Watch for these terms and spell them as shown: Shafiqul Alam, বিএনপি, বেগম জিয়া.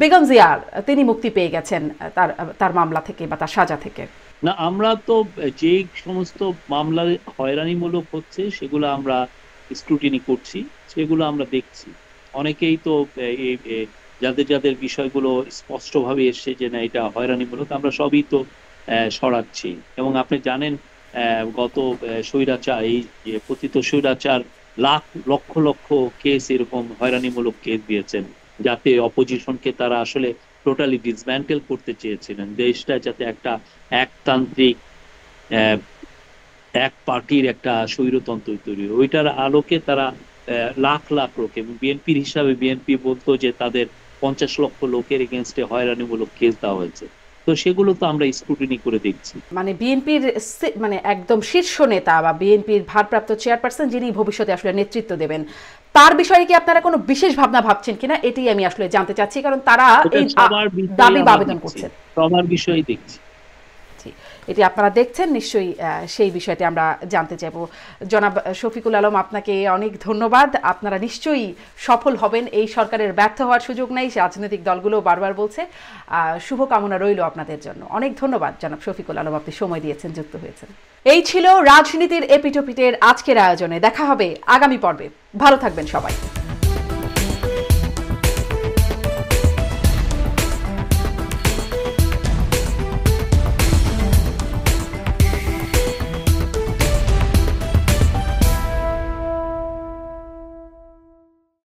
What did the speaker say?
বেগম জিয়া তিনি মুক্তি পেয়ে গেছেন তার তার মামলা থেকে বা তার সাজা থেকে। না, আমরা তো যে সমস্ত মামলা হয়রানিমূলক হচ্ছে সেগুলো আমরা স্ক্রুটিনি করছি, সেগুলো আমরা দেখছি। অনেকেই তো যাদের যাদের বিষয়গুলো স্পষ্টভাবে এসছে যে না এটা হয়রানিমূলক, আমরা সবই তো সরাচ্ছি। এবং আপনি জানেন গত স্বৈরাচার, এই যে কথিত স্বৈরাচার লক্ষ লক্ষ কেস, এরকম হয়রানিমূলক কেস দিয়েছেন যাতে অপোজিশনকে তারা আসলে টোটালি ডিসম্যান্টেল করতে চেয়েছিলেন, দেশটা যাতে একটা একতান্ত্রিক এক পার্টির একটা স্বৈরতন্ত্র তৈরি, ওইটার আলোকে তারা লাখ লাখ লোক, এবং বিএনপির হিসাবে বিএনপি বলতো যে তাদের 50 লক্ষ লোকের এগেনস্টে হয়রানিমূলক কেস দেওয়া হয়েছে। তো সেগুলো তো আমরা স্ক্রুটিনি করে দেখছি। মানে বিএনপির মানে একদম শীর্ষ নেতা বা বিএনপির ভারপ্রাপ্ত চেয়ারপারসন যিনি ভবিষ্যতে আসলে নেতৃত্ব দেবেন, তার বিষয়ে কি আপনারা কোনো বিশেষ ভাবনা ভাবছেন কিনা, এটাই আমি আসলে জানতে চাচ্ছি, কারণ তারা এই দাবি আবেদন করছেন। সবার বিষয়ই দেখছি, এটি আপনারা দেখছেন নিশ্চয়ই, সেই বিষয়টি আমরা জানতে চাইব। জনাব শফিকুল আলম, আপনাকে অনেক ধন্যবাদ। আপনারা নিশ্চয়ই সফল হবেন, এই সরকারের ব্যর্থ হওয়ার সুযোগ নেই, রাজনৈতিক দলগুলো বারবার বলছে। শুভকামনা রইল আপনাদের জন্য। অনেক ধন্যবাদ জনাব শফিকুল আলম, আপনি সময় দিয়েছেন, যুক্ত হয়েছেন। এই ছিল রাজনীতির এপিটোপিটের আজকের আয়োজনে। দেখা হবে আগামী পর্বে। ভালো থাকবেন সবাই।